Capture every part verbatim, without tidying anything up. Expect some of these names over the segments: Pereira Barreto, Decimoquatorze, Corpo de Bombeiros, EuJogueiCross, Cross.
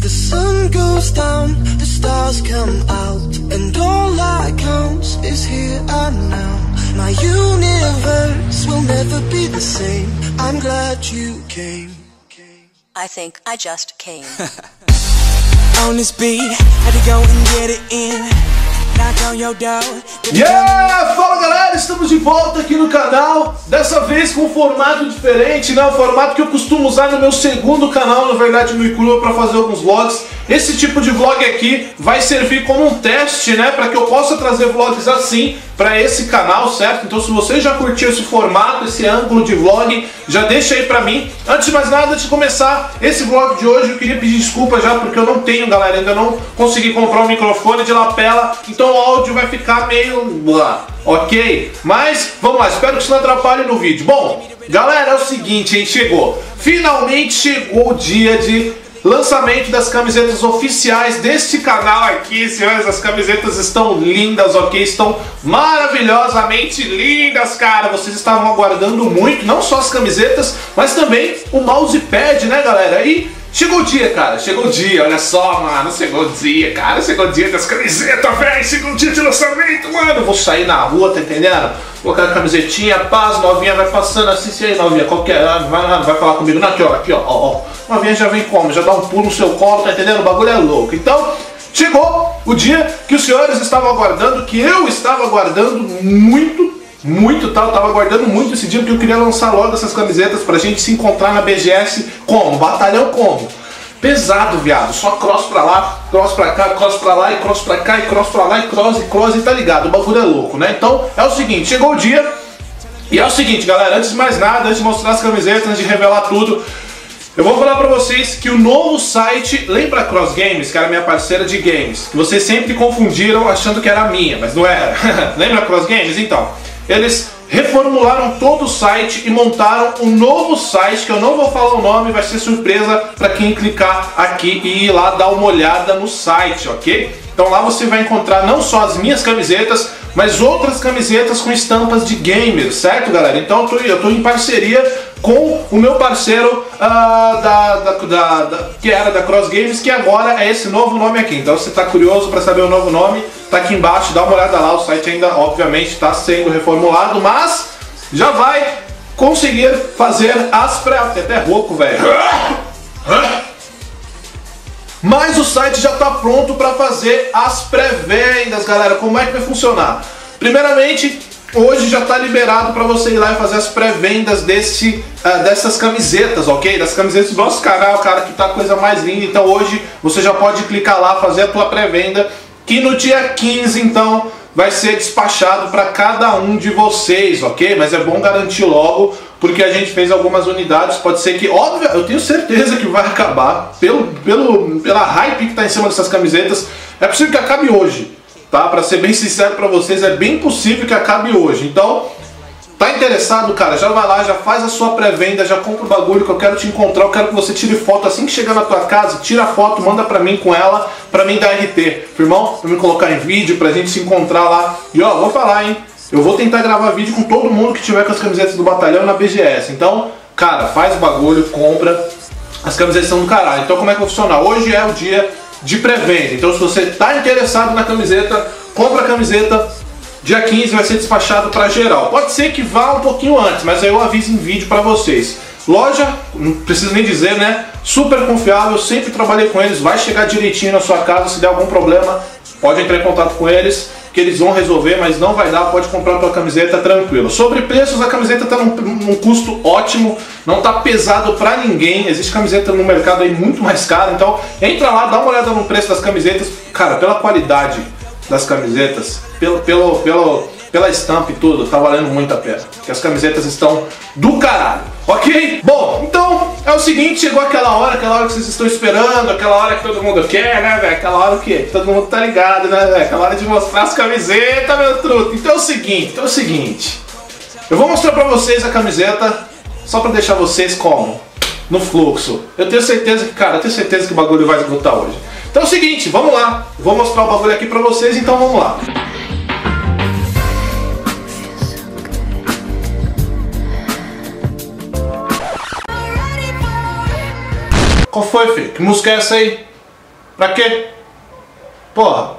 The sun goes down, the stars come out, and all I counts is here and now. My universe will never be the same. I'm glad you came. I think I just came. On this beat, had to go and get it in. Yeah! Fala galera, estamos de volta aqui no canal. Dessa vez com um formato diferente, né? O formato que eu costumo usar no meu segundo canal, na verdade no EuJogueiCross, para fazer alguns vlogs. Esse tipo de vlog aqui vai servir como um teste, né? Para que eu possa trazer vlogs assim para esse canal, certo? Então se você já curtiu esse formato, esse ângulo de vlog, já deixa aí pra mim. Antes de mais nada, antes de começar esse vlog de hoje, eu queria pedir desculpa já, porque eu não tenho, galera, ainda não consegui comprar um microfone de lapela, então o áudio vai ficar meio... ok? Mas, vamos lá, espero que isso não atrapalhe no vídeo. Bom, galera, é o seguinte, hein, chegou. Finalmente chegou o dia de... lançamento das camisetas oficiais deste canal aqui, senhores. As camisetas estão lindas, ok? Estão maravilhosamente lindas, cara. Vocês estavam aguardando muito, não só as camisetas, mas também o mousepad, né, galera? E chegou o dia, cara. Chegou o dia, olha só, mano. Chegou o dia, cara. Chegou o dia das camisetas, velho. Chegou o dia de lançamento, mano. Eu vou sair na rua, tá entendendo? Colocar a camisetinha, paz, novinha vai passando, assiste aí, novinha, qualquer, vai lá, vai falar comigo, não, aqui ó, aqui ó, ó, ó, novinha já vem como, já dá um pulo no seu colo, tá entendendo? O bagulho é louco. Então, chegou o dia que os senhores estavam aguardando, que eu estava aguardando muito, muito, tá? Eu tava aguardando muito esse dia, porque eu queria lançar logo essas camisetas pra gente se encontrar na B G S como? Batalhão como? Pesado, viado, só cross pra lá, cross pra cá, cross pra lá e cross pra cá e cross pra lá e cross e cross e tá ligado, o bagulho é louco, né? Então é o seguinte, chegou o dia e é o seguinte, galera, antes de mais nada, antes de mostrar as camisetas, antes de revelar tudo, eu vou falar pra vocês que o novo site, lembra Cross Games, que era minha parceira de games, que vocês sempre confundiram achando que era minha, mas não era, lembra Cross Games? Então, eles reformularam todo o site e montaram um novo site, que eu não vou falar o nome, vai ser surpresa para quem clicar aqui e ir lá dar uma olhada no site, ok? Então lá você vai encontrar não só as minhas camisetas, mas outras camisetas com estampas de gamers, certo, galera? Então eu tô, eu tô em parceria com o meu parceiro uh, da, da, da, da, que era da Cross Games, que agora é esse novo nome aqui. Então se você tá curioso para saber o novo nome, tá aqui embaixo, dá uma olhada lá. O site ainda, obviamente, está sendo reformulado, mas já vai conseguir fazer as pré... é até rouco, velho. Mas o site já está pronto para fazer as pré-vendas, galera. Como é que vai funcionar? Primeiramente, hoje já está liberado para você ir lá e fazer as pré-vendas desse, uh, dessas camisetas, ok? Das camisetas do nosso canal, cara, que tá a coisa mais linda. Então hoje você já pode clicar lá, fazer a tua pré-venda, que no dia quinze, então, vai ser despachado para cada um de vocês, ok? Mas é bom garantir logo, porque a gente fez algumas unidades, pode ser que, óbvio, eu tenho certeza que vai acabar, pelo, pelo, pela hype que está em cima dessas camisetas, é possível que acabe hoje, tá? Para ser bem sincero para vocês, é bem possível que acabe hoje, então... tá interessado, cara? Já vai lá, já faz a sua pré-venda, já compra o bagulho que eu quero te encontrar, eu quero que você tire foto assim que chegar na tua casa, tira a foto, manda pra mim com ela, pra mim dar R T, firmão? Pra me colocar em vídeo, pra gente se encontrar lá. E ó, vou falar, hein? Eu vou tentar gravar vídeo com todo mundo que tiver com as camisetas do batalhão na B G S. Então, cara, faz o bagulho, compra. As camisetas são do caralho. Então como é que vai funcionar? Hoje é o dia de pré-venda. Então se você tá interessado na camiseta, compra a camiseta. Dia quinze vai ser despachado para geral. Pode ser que vá um pouquinho antes, mas aí eu aviso em vídeo para vocês. Loja, não preciso nem dizer, né? Super confiável, eu sempre trabalhei com eles. Vai chegar direitinho na sua casa. Se der algum problema, pode entrar em contato com eles, que eles vão resolver, mas não vai dar. Pode comprar a tua camiseta tranquilo. Sobre preços, a camiseta está num, num custo ótimo. Não está pesado para ninguém. Existe camiseta no mercado aí muito mais cara. Então entra lá, dá uma olhada no preço das camisetas. Cara, pela qualidade das camisetas, pelo, pelo, pelo, pela estampa e tudo, tá valendo muito a pena, porque as camisetas estão do caralho, ok? Bom, então é o seguinte, chegou aquela hora, aquela hora que vocês estão esperando, aquela hora que todo mundo quer, né, velho? Aquela hora que todo mundo tá ligado, né, velho? Aquela hora de mostrar as camisetas, meu truto. Então é o seguinte, então é o seguinte, eu vou mostrar pra vocês a camiseta, só pra deixar vocês como? No fluxo. Eu tenho certeza que, cara, eu tenho certeza que o bagulho vai esgotar hoje. Então é o seguinte, vamos lá. Vou mostrar o bagulho aqui pra vocês, então vamos lá. Qual foi, filho? Que música é essa aí? Pra quê? Porra,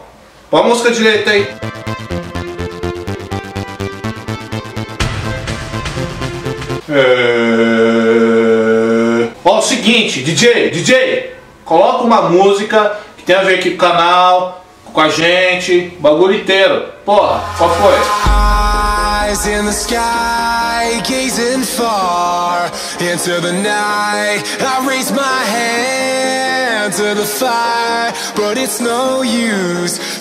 põe a música direita aí. É... Ó, o seguinte, D J, D J, coloca uma música que tem a ver aqui com o canal, com a gente, o bagulho inteiro. Porra, qual foi? Eyes in the sky, gazing far into the night. I raise my hand to the fire, but it's no use,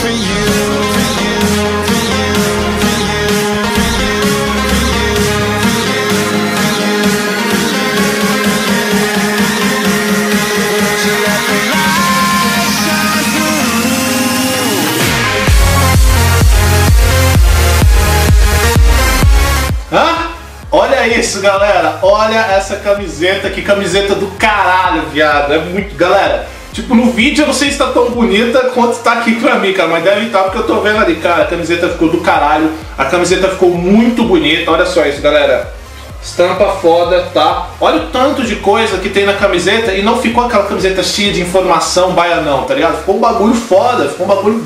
for you. Olha isso, galera, olha essa camiseta, que camiseta do caralho, viado, é muito, galera, tipo, no vídeo eu não sei se tá tão bonita quanto tá aqui pra mim, cara, mas deve estar porque eu tô vendo ali, cara, a camiseta ficou do caralho, a camiseta ficou muito bonita, olha só isso, galera, estampa foda, tá, olha o tanto de coisa que tem na camiseta e não ficou aquela camiseta cheia de informação baianão, tá ligado, ficou um bagulho foda, ficou um bagulho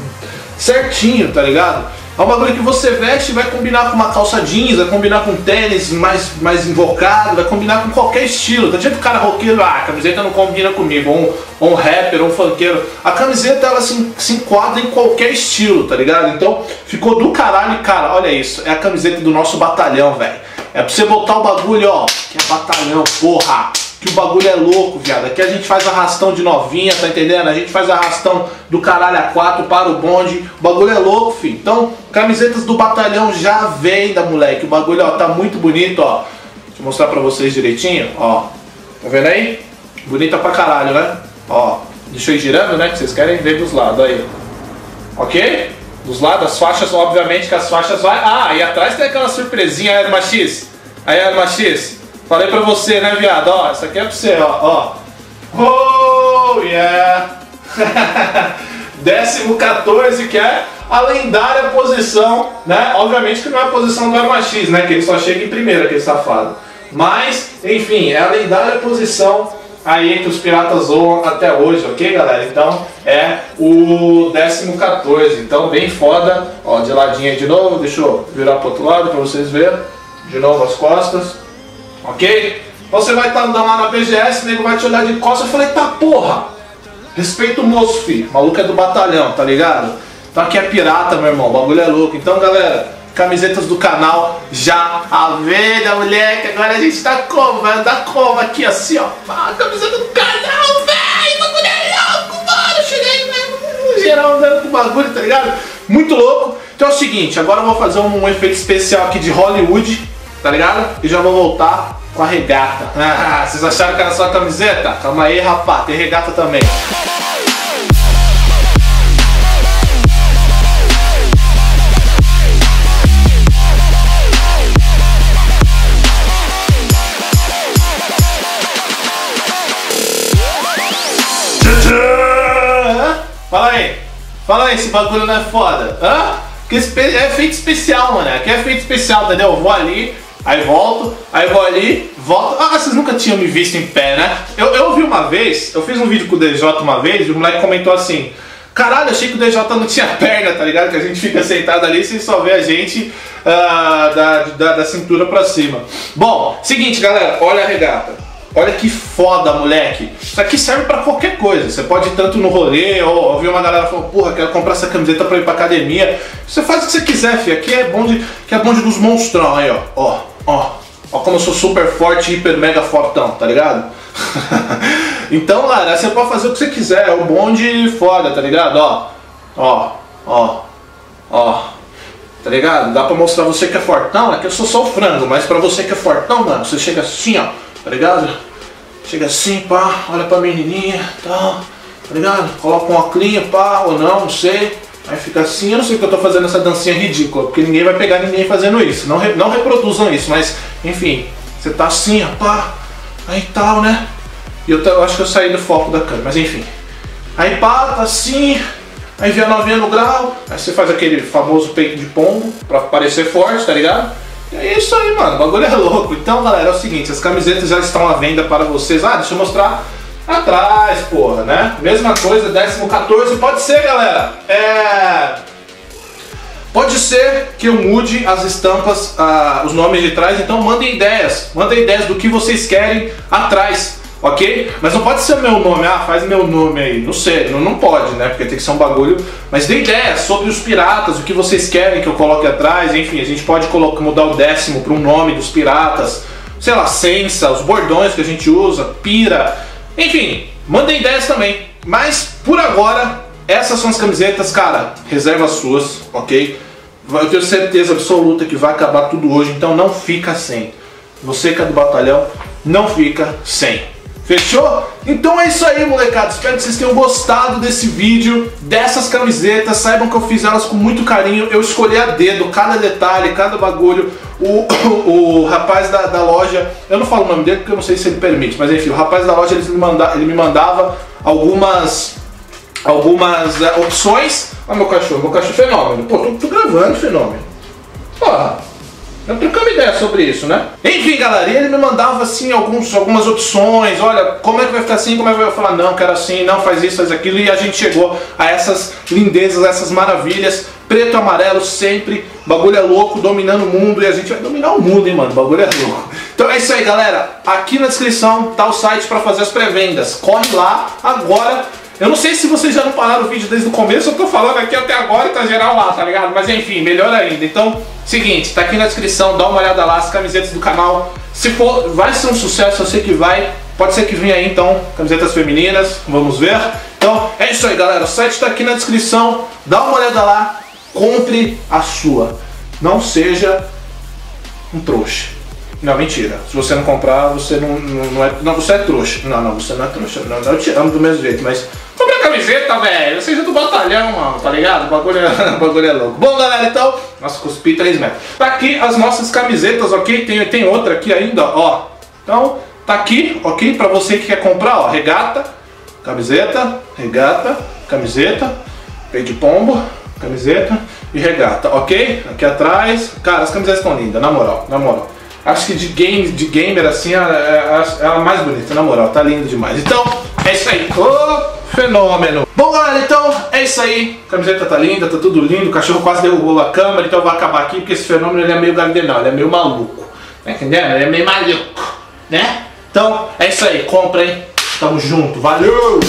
certinho, tá ligado? É um bagulho que você veste e vai combinar com uma calça jeans, vai combinar com tênis mais, mais invocado, vai combinar com qualquer estilo. Tá tipo o cara roqueiro, ah, a camiseta não combina comigo, ou um, ou um rapper, ou um funkeiro. A camiseta, ela se, se enquadra em qualquer estilo, tá ligado? Então, ficou do caralho, cara, olha isso, é a camiseta do nosso batalhão, velho. É pra você botar o bagulho, ó, que é batalhão, porra. Que o bagulho é louco, viado. Aqui a gente faz arrastão de novinha, tá entendendo? A gente faz arrastão do caralho a quatro para o bonde. O bagulho é louco, filho. Então, camisetas do batalhão já vem da moleque. O bagulho, ó, tá muito bonito, ó. Deixa eu mostrar pra vocês direitinho, ó. Tá vendo aí? Bonita pra caralho, né? Ó, deixa eu ir girando, né? Que vocês querem ver dos lados, aí. Ok? Dos lados, as faixas, obviamente que as faixas vai... Ah, e atrás tem aquela surpresinha, Arma X. Aí, Arma X. Falei pra você, né, viado? Ó, essa aqui é pra você, ó, ó. Oh, yeah! Décimo quatorze, que é a lendária posição, né? Obviamente que não é a posição do Arma X, né? Que ele só chega em primeiro, aquele safado. Mas, enfim, é a lendária posição aí que os piratas zoam até hoje, ok, galera? Então, é o décimo quatorze. Então, bem foda. Ó, de ladinho aí de novo. Deixa eu virar pro outro lado pra vocês verem. De novo as costas. Ok? Você vai estar andando lá na B G S, o nego vai te olhar de costas. Eu falei, tá porra! Respeita o moço, filho. O maluco é do batalhão, tá ligado? Então aqui é pirata, meu irmão. O bagulho é louco. Então, galera, camisetas do canal já à venda, moleque. Agora a gente tá como? Vai andar como? Aqui assim, ó. Ah, camiseta do canal, velho! Bagulho é louco, mano! Eu cheguei, velho. Geral andando com o bagulho, tá ligado? Muito louco. Então é o seguinte, agora eu vou fazer um, um efeito especial aqui de Hollywood. Tá ligado? E já vou voltar com a regata. Ah, vocês acharam que era só a camiseta? Calma aí, rapaz, tem regata também. Fala aí, fala aí, esse bagulho não é foda. Hã? Que é efeito especial, mano. Aqui é efeito especial, entendeu? Eu vou ali. Aí volto, aí vou ali, volto... Ah, vocês nunca tinham me visto em pé, né? Eu, eu vi uma vez, eu fiz um vídeo com o D J uma vez, e o moleque comentou assim... Caralho, achei que o D J não tinha perna, tá ligado? Que a gente fica sentado ali e você só vê a gente uh, da, da, da cintura pra cima. Bom, seguinte, galera, olha a regata. Olha que foda, moleque. Isso aqui serve pra qualquer coisa. Você pode ir tanto no rolê, ou ouvir uma galera falando, porra, quero comprar essa camiseta pra ir pra academia. Você faz o que você quiser, filho. Aqui é bonde, aqui é bonde dos monstrão, aí, ó. Ó. Ó, ó como eu sou super forte, hiper, mega fortão, tá ligado? Então, galera, você pode fazer o que você quiser, é o bonde foda, tá ligado? Ó, ó, ó, ó, tá ligado? Dá pra mostrar você que é fortão, é que eu sou só o frango, mas pra você que é fortão, mano, você chega assim, ó, tá ligado? Chega assim, pá, olha pra menininha, tá, tá ligado? Coloca um óculinho, pá, ou não, não sei. Aí fica assim, eu não sei o que eu tô fazendo essa dancinha ridícula, porque ninguém vai pegar ninguém fazendo isso. Não, re, não reproduzam isso, mas, enfim, você tá assim, ó, pá, aí tal, né? E eu, eu acho que eu saí do foco da câmera, mas enfim. Aí pata assim, aí vem a novinha no grau, aí você faz aquele famoso peito de pombo pra parecer forte, tá ligado? E é isso aí, mano, o bagulho é louco. Então, galera, é o seguinte, as camisetas já estão à venda para vocês. Ah, deixa eu mostrar atrás, porra, né? Mesma coisa, décimo quatorze, pode ser, galera. É... Pode ser que eu mude as estampas, ah, os nomes de trás, então mandem ideias. Mandem ideias do que vocês querem atrás, ok? Mas não pode ser meu nome, ah, faz meu nome aí. Não sei, não, não pode, né? Porque tem que ser um bagulho. Mas dê ideias sobre os piratas, o que vocês querem que eu coloque atrás. Enfim, a gente pode colocar, mudar o décimo para um nome dos piratas. Sei lá, sensa, os bordões que a gente usa, pira. Enfim, mandem ideias também. Mas, por agora... Essas são as camisetas, cara, reserva as suas, ok? Eu tenho certeza absoluta que vai acabar tudo hoje, então não fica sem. Você que é do batalhão, não fica sem. Fechou? Então é isso aí, molecada. Espero que vocês tenham gostado desse vídeo, dessas camisetas. Saibam que eu fiz elas com muito carinho. Eu escolhi a dedo, cada detalhe, cada bagulho. O, o, o rapaz da, da loja, eu não falo o nome dele porque eu não sei se ele permite, mas enfim, o rapaz da loja ele me, manda, ele me mandava algumas... Algumas uh, opções. Olha meu cachorro, meu cachorro fenômeno. Pô, tô, tô gravando fenômeno. Porra, não trocamos ideia sobre isso, né? Enfim, galera, ele me mandava assim alguns, algumas opções. Olha, como é que vai ficar assim, como é que vai falar? Não, quero assim, não, faz isso, faz aquilo. E a gente chegou a essas lindezas, a essas maravilhas. Preto, amarelo, sempre. Bagulho é louco, dominando o mundo. E a gente vai dominar o mundo, hein, mano? Bagulho é louco. Então é isso aí, galera. Aqui na descrição tá o site pra fazer as pré-vendas. Corre lá agora. Eu não sei se vocês já não pararam o vídeo desde o começo, eu tô falando aqui até agora e tá geral lá, tá ligado? Mas enfim, melhor ainda. Então, seguinte, tá aqui na descrição, dá uma olhada lá, as camisetas do canal. Se for, vai ser um sucesso, eu sei que vai. Pode ser que venha aí, então, camisetas femininas, vamos ver. Então, é isso aí, galera. O site tá aqui na descrição, dá uma olhada lá, compre a sua. Não seja um trouxa. Não, mentira. Se você não comprar, você não, não, não é... Não, você é trouxa. Não, não, você não é trouxa. Não, eu te amo do mesmo jeito, mas... Compre a camiseta, velho. Seja do batalhão, mano, tá ligado? O bagulho, é, o bagulho é louco. Bom, galera, então... Nossa, cuspi três metros. Tá aqui as nossas camisetas, ok? Tem, tem outra aqui ainda, ó. Então, tá aqui, ok? Pra você que quer comprar, ó. Regata, camiseta, regata, camiseta, peito de pombo, camiseta e regata, ok? Aqui atrás... Cara, as camisetas estão lindas, na moral, na moral. Acho que de, game, de gamer, assim, ela é a mais bonita, na moral, tá linda demais. Então, é isso aí. Oh, fenômeno. Bom, galera, então, é isso aí. A camiseta tá linda, tá tudo lindo. O cachorro quase derrubou a câmera, então eu vou acabar aqui, porque esse fenômeno, ele é meio gardenal, ele é meio maluco. Tá entendendo? Ele é meio maluco, né? Então, é isso aí. Compra, hein? Tamo junto. Valeu!